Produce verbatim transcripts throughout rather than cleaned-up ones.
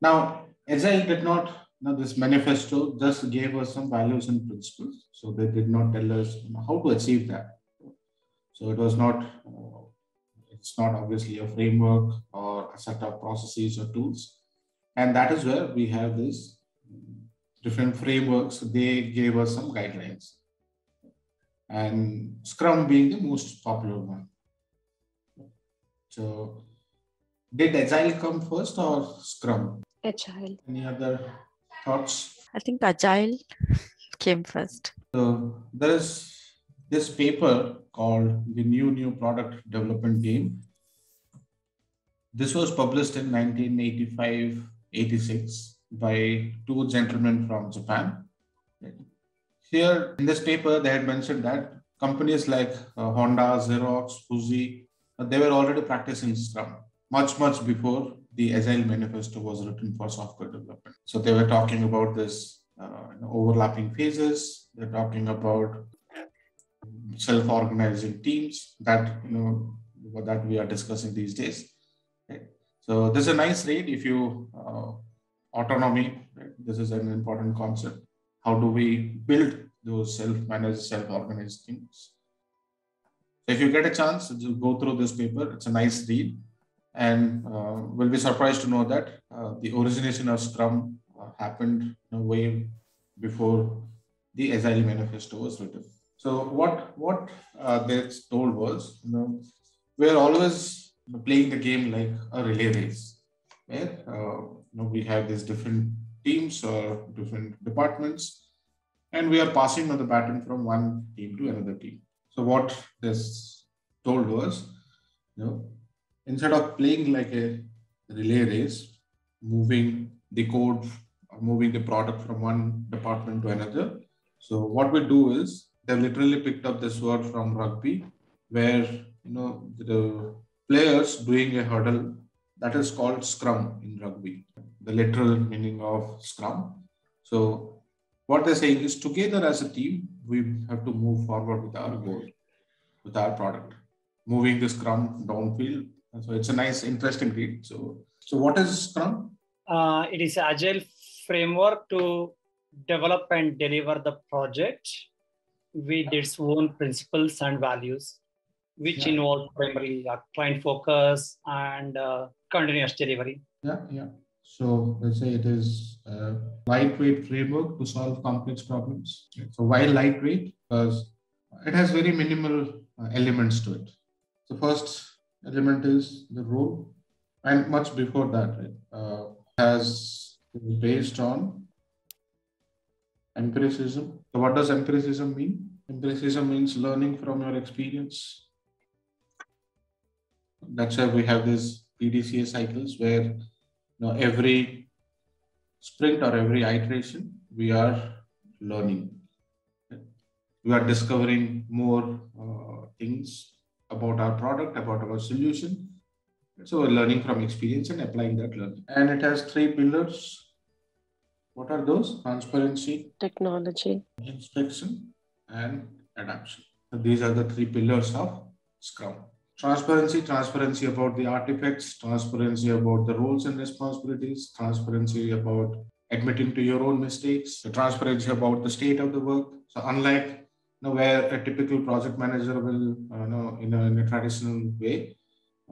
Now, Agile did not, now this manifesto just gave us some values and principles. So they did not tell us how to achieve that. So it was not, uh, it's not obviously a framework or a set of processes or tools. And that is where we have these different frameworks. They gave us some guidelines, and Scrum being the most popular one. So did Agile come first or Scrum? Agile. Any other thoughts? I think Agile came first. So there is this paper called The New New Product Development Game. This was published in nineteen eighty-five eighty-six by two gentlemen from Japan. Here in this paper, they had mentioned that companies like uh, Honda, Xerox, Fuji, they were already practicing Scrum much, much before the Agile Manifesto was written for software development. So they were talking about this uh, overlapping phases. They're talking about self-organizing teams that, you know, that we are discussing these days. Right? So this is a nice read if you, uh, autonomy, right? This is an important concept. How do we build those self-managed, self-organized things? If you get a chance, just go through this paper. It's a nice read, and uh, we'll be surprised to know that uh, the origination of Scrum uh, happened way before the Agile Manifesto was written. So what what uh, they told was, you know, we are always playing the game like a relay race, where uh, you know, we have these different teams or different departments, and we are passing on the baton from one team to another team. So what this told was, you know, instead of playing like a relay race, moving the code, or moving the product from one department to another. So what we do is, they literally picked up this word from rugby, where, you know, the players doing a hurdle, that is called scrum in rugby, the literal meaning of scrum. So what they're saying is, together as a team, we have to move forward with our goal, with our product, moving the Scrum downfield. So it's a nice, interesting read. So, so what is Scrum? Uh, it is Agile framework to develop and deliver the project with its own principles and values, which yeah. involve primarily client focus and uh, continuous delivery. Yeah, yeah. So let's say it is a lightweight framework to solve complex problems. So why lightweight? Because it has very minimal elements to it. The first element is the role, and much before that, it uh, has been based on empiricism. So what does empiricism mean? Empiricism means learning from your experience. That's why we have these P D C A cycles where, now, every sprint or every iteration, we are learning. We are discovering more uh, things about our product, about our solution. So we're learning from experience and applying that learning. And it has three pillars. What are those? Transparency, technology, inspection, and adaptation. So these are the three pillars of Scrum. Transparency, transparency about the artifacts, transparency about the roles and responsibilities, transparency about admitting to your own mistakes, the transparency about the state of the work. So unlike, you know, where a typical project manager will, uh, know, in, a, in a traditional way,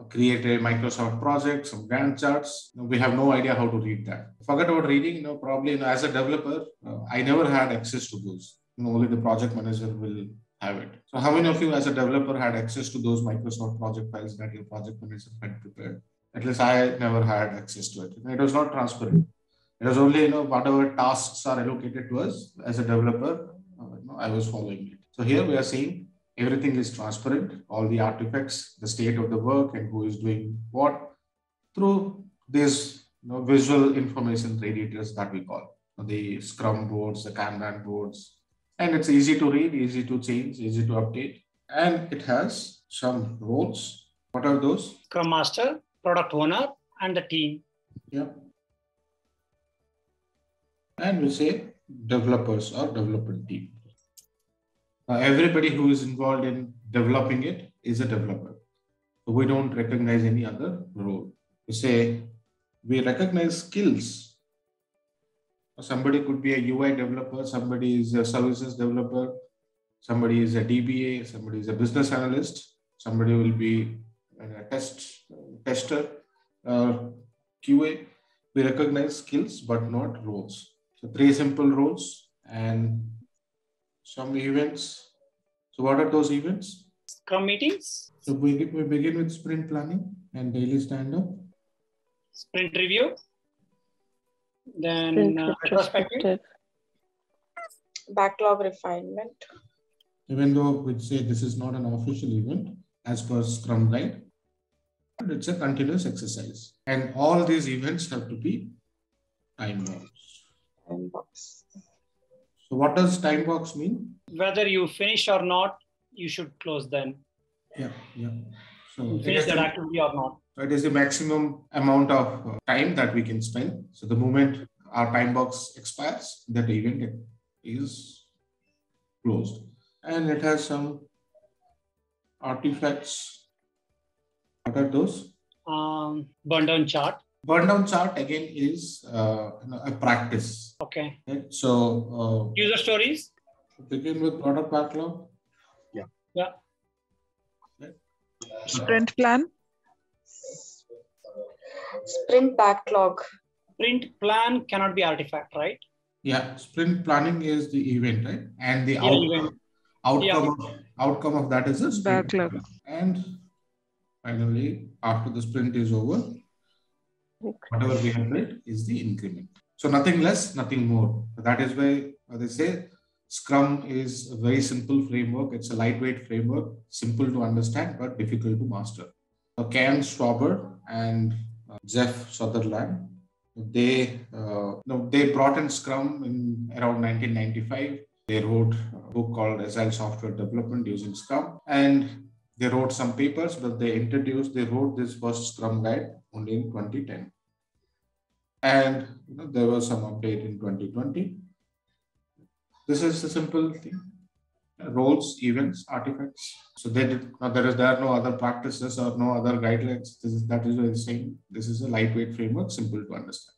uh, create a Microsoft project, some Gantt charts, you know, we have no idea how to read that. Forget about reading, you know, probably, you know, as a developer, uh, I never had access to those. You know, only the project manager will have it. So how many of you as a developer had access to those Microsoft project files that your project manager had prepared? At least I never had access to it. It was not transparent. It was only, you know, whatever tasks are allocated to us as a developer, uh, you know, I was following it. So here we are saying everything is transparent, all the artifacts, the state of the work and who is doing what, through these, you know, visual information radiators that we call, the Scrum boards, the Kanban boards. And it's easy to read, easy to change, easy to update. And it has some roles. What are those? Scrum Master, Product Owner, and the team. Yeah. And we say developers or development team. Now, everybody who is involved in developing it is a developer. So we don't recognize any other role. We say we recognize skills. Somebody could be a U I developer, somebody is a services developer, somebody is a D B A, somebody is a business analyst, somebody will be a test tester, uh, Q A. We recognize skills, but not roles. So three simple roles and some events. So what are those events? Scrum meetings. So we, we begin with sprint planning and daily stand-up. Sprint review. Then sprint uh, retrospective. Backlog refinement. Even though we'd say this is not an official event, as per Scrum Guide, it's a continuous exercise. And all these events have to be time boxed. Time boxed. So what does time box mean? Whether you finish or not, you should close them. Yeah, yeah. So finish that activity or not. So it is the maximum amount of time that we can spend. So the moment our time box expires, that event is closed. And it has some artifacts. What are those? Um, burn down chart. Burn down chart again is uh, a practice. Okay. Right? So uh, user stories. Begin with product backlog. Yeah. Yeah. Right. Sprint plan. Sprint backlog. Sprint plan cannot be artifact, right? Yeah. Sprint planning is the event, right? And the outcome. Outcome, yeah. of, outcome of that is a sprint. Backlog. And finally, after the sprint is over, okay, whatever we have built is the increment. So nothing less, nothing more. That is why they say Scrum is a very simple framework. It's a lightweight framework, simple to understand, but difficult to master. So Ken Schwaber and uh, Jeff Sutherland, they, uh, no, they brought in Scrum in around nineteen ninety-five. They wrote a book called Agile Software Development Using Scrum, and they wrote some papers, but they introduced, they wrote this first Scrum Guide only in twenty ten. And you know, there was some update in twenty twenty. This is a simple thing, roles, events, artifacts. So they did, now there, is, there are no other practices or no other guidelines. This is, that is what I'm saying. This is a lightweight framework, simple to understand.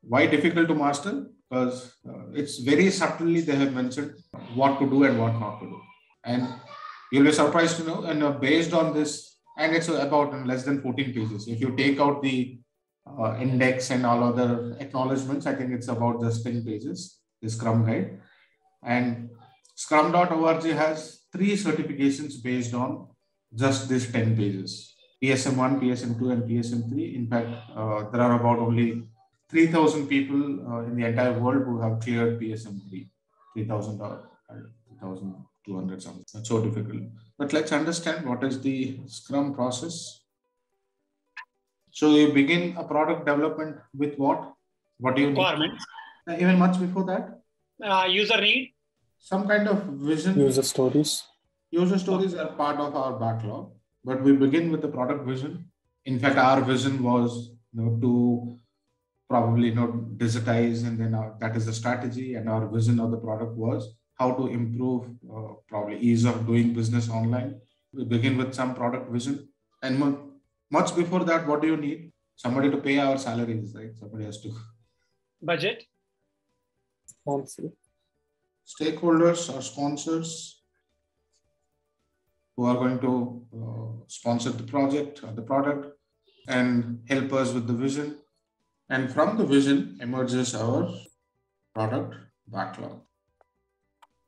Why difficult to master? Because uh, it's very subtly they have mentioned what to do and what not to do. And you'll be surprised to know, and uh, based on this, and it's about less than fourteen pages. If you take out the uh, index and all other acknowledgements, I think it's about just ten pages, the Scrum Guide. And scrum dot org has three certifications based on just these ten pages, P S M one, P S M two, and P S M three. In fact, uh, there are about only three thousand people uh, in the entire world who have cleared P S M three, three thousand or two thousand two hundred something. That's so difficult. But let's understand what is the Scrum process. So you begin a product development with what? What do you requirements? Need? Uh, even much before that? Uh, user need. Some kind of vision. User stories. User stories are part of our backlog, but we begin with the product vision. In fact, our vision was you know, to probably not digitize, and then our, that is the strategy, and our vision of the product was how to improve uh, probably ease of doing business online. We begin with some product vision, and mo much before that, what do you need? Somebody to pay our salaries, right? Somebody has to. Budget. Sponsor. Stakeholders or sponsors who are going to uh, sponsor the project or the product and help us with the vision. And from the vision emerges our product backlog.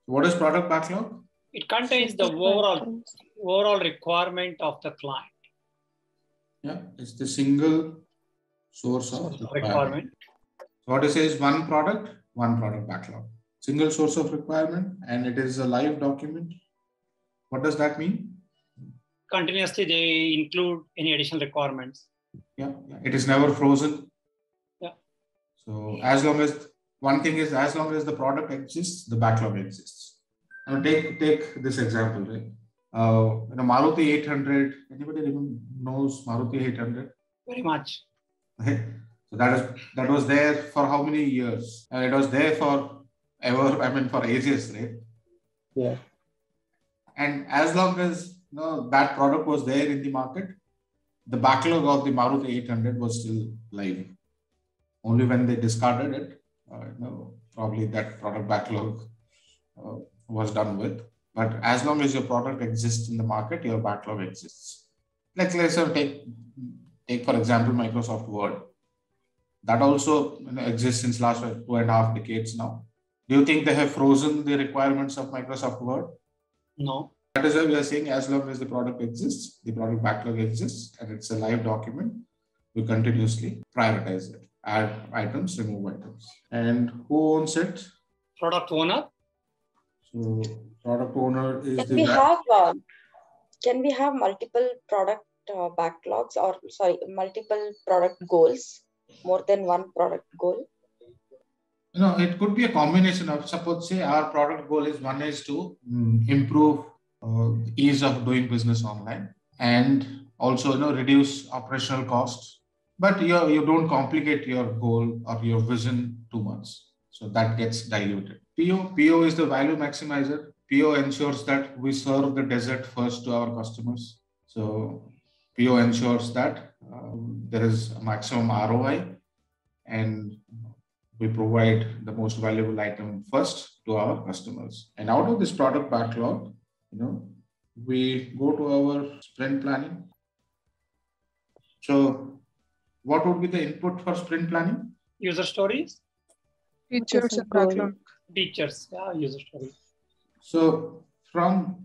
What is product backlog? It contains the overall, overall requirement of the client. Yeah, it's the single source of requirement. requirement. So what it says is one product, one product backlog. Single source of requirement, and it is a live document. What does that mean? Continuously, they include any additional requirements. Yeah, yeah. It is never frozen. So as long as, one thing is, as long as the product exists, the backlog exists. Now take, take this example, right? Uh, you know, Maruti eight hundred, anybody even knows Maruti eight hundred? Very much. Right? So that is that was there for how many years? And it was there for ever, I mean, for ages, right? Yeah. And as long as you know, that product was there in the market, the backlog of the Maruti eight hundred was still live. only when they discarded it, uh, you know, probably that product backlog uh, was done with. But as long as your product exists in the market, your backlog exists. Like let's take, take for example, Microsoft Word. That also you know, exists since last two and a half decades now. Do you think they have frozen the requirements of Microsoft Word? No. That is why we are saying as long as the product exists, the product backlog exists, and it's a live document, we continuously prioritize it. Add items, remove items. And who owns it? Product owner. So product owner is can the... We have, uh, can we have multiple product uh, backlogs or sorry, multiple product goals? More than one product goal? You know, it could be a combination of, suppose say our product goal is one is to improve uh, ease of doing business online and also you know reduce operational costs, but you you don't complicate your goal or your vision too much, so that gets diluted. P O P O is the value maximizer. P O ensures that we serve the dessert first to our customers. So P O ensures that uh, there is a maximum R O I and we provide the most valuable item first to our customers. And out of this product backlog, you know, we go to our sprint planning. So what would be the input for sprint planning? User stories. Features and backlog. Features, yeah, user stories. So from,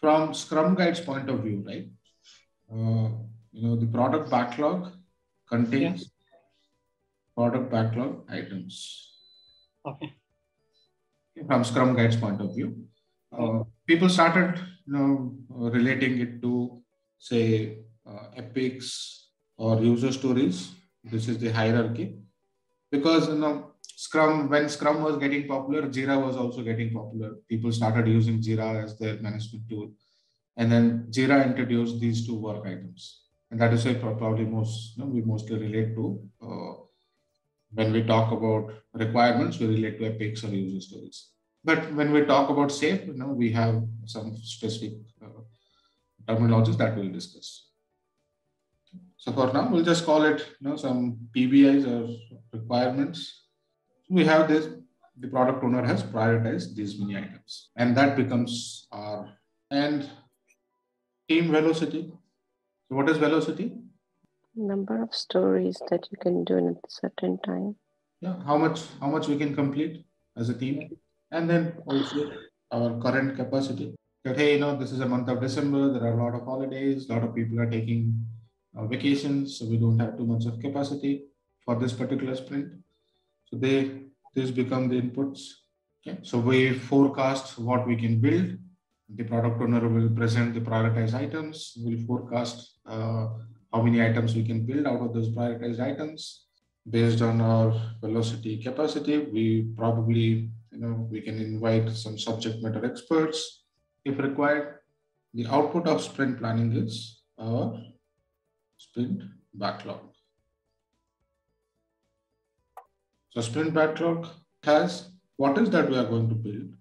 from Scrum Guide's point of view, right? Uh, you know, the product backlog contains yes. product backlog items. Okay. From Scrum Guide's point of view, uh, people started, you know, relating it to say uh, epics or user stories. This is the hierarchy because you know Scrum, when Scrum was getting popular, Jira was also getting popular. People started using Jira as their management tool. And then Jira introduced these two work items. And that is why probably most, you know, we mostly relate to, uh, when we talk about requirements, we relate to epics or user stories. But when we talk about SAFe, you know, we have some specific uh, terminologies that we'll discuss. So for now, we'll just call it you know, some P B Is or requirements. We have this, the product owner has prioritized these many items. And that becomes our, and team velocity. So what is velocity? Number of stories that you can do in a certain time. Yeah, how much how much we can complete as a team. And then also our current capacity. That hey, you know, this is a month of December, there are a lot of holidays, a lot of people are taking uh, vacations, so we don't have too much of capacity for this particular sprint. So they these become the inputs. Okay. So we forecast what we can build. The product owner will present the prioritized items, will forecast uh, how many items we can build out of those prioritized items. Based on our velocity capacity, we probably, you know, we can invite some subject matter experts if required. The output of sprint planning is our sprint backlog. So sprint backlog has what is that we are going to build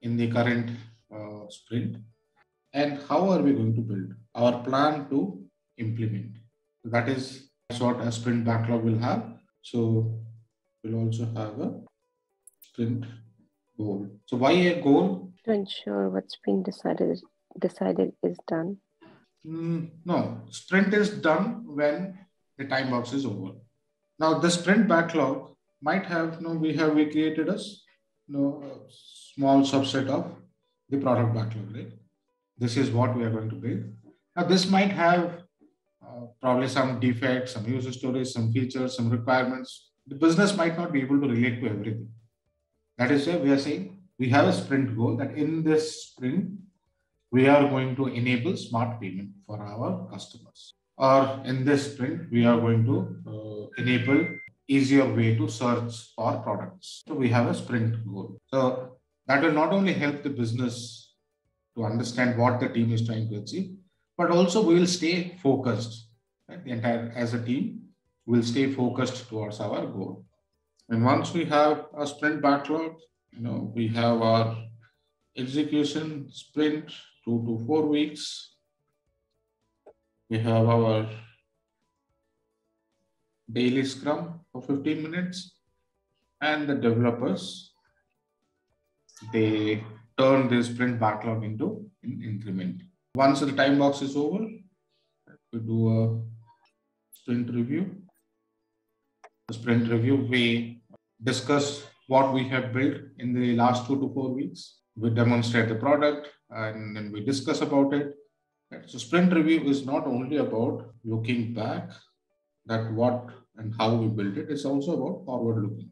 in the current uh, sprint, and how are we going to build our plan to implement. So that is what a sprint backlog will have. So we'll also have a sprint goal. So why a goal? To ensure what's been decided, decided is done. Mm, no, sprint is done when the time box is over. Now the sprint backlog might have, you know, we have we created a you know, small subset of the product backlog, right? This is what we are going to build. Now this might have uh, probably some defects, some user stories, some features, some requirements. The business might not be able to relate to everything. That is why we are saying we have a sprint goal that in this sprint, we are going to enable smart payment for our customers. Or in this sprint, we are going to uh, enable easier way to search for products. So we have a sprint goal. So that will not only help the business to understand what the team is trying to achieve, but also we will stay focused. Right? The entire, as a team, we will stay focused towards our goal. And once we have a sprint backlog, you know, we have our execution sprint, two to four weeks. We have our daily Scrum for fifteen minutes, and the developers, they turn this sprint backlog into an increment. Once the time box is over, we do a sprint review. The sprint review, we discuss what we have built in the last two to four weeks. We demonstrate the product and then we discuss about it. So sprint review is not only about looking back at what and how we built it, it's also about forward looking.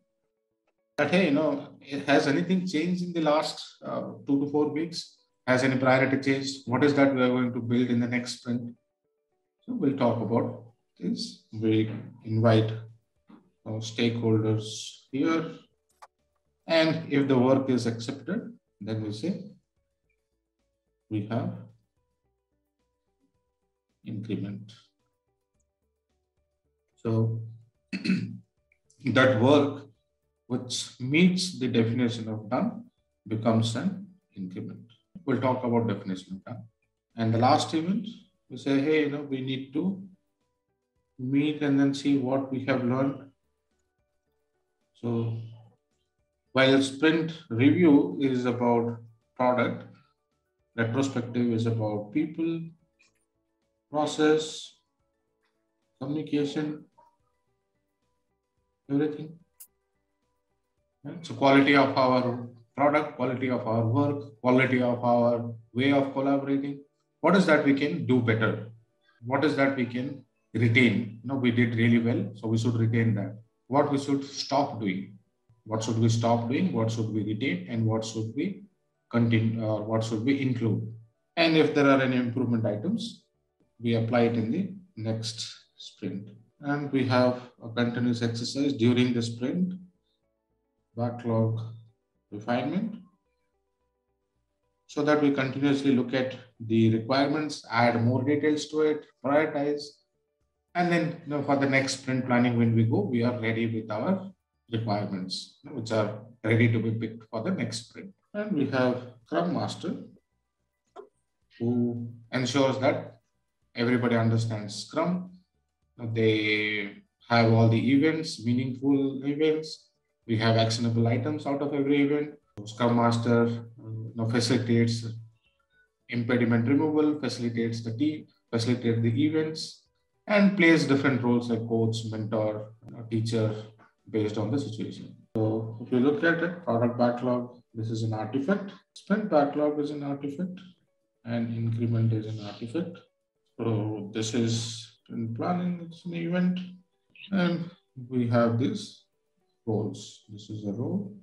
That, hey, you know, has anything changed in the last uh, two to four weeks? Has any priority changed? What is that we are going to build in the next sprint? So we'll talk about this. We invite our stakeholders here. And if the work is accepted, then we say we have increment. So that work which meets the definition of done becomes an increment. We'll talk about definition of done. And the last event, we say, hey, you know, we need to meet and then see what we have learned. So while sprint review is about product, retrospective is about people, process, communication, everything. Right? So quality of our product, quality of our work, quality of our way of collaborating. What is that we can do better? What is that we can retain? You know, we did really well, so we should retain that. What we should stop doing? What should we stop doing? What should we retain? And what should we continue? Or what should we include? And if there are any improvement items, we apply it in the next sprint. And we have a continuous exercise during the sprint, backlog refinement, so that we continuously look at the requirements, add more details to it, prioritize, and then, you know, for the next sprint planning, when we go, we are ready with our requirements, you know, which are ready to be picked for the next sprint. And we have Scrum Master, who ensures that everybody understands Scrum. They have all the events, meaningful events. We have actionable items out of every event. Scrum Master, you know, facilitates impediment removal, facilitates the team, facilitates the events, and plays different roles like coach, mentor, teacher, based on the situation. So if you look at it, product backlog, this is an artifact. Sprint backlog is an artifact, and increment is an artifact. So this is in planning, it's an event, and we have these roles. This is a role,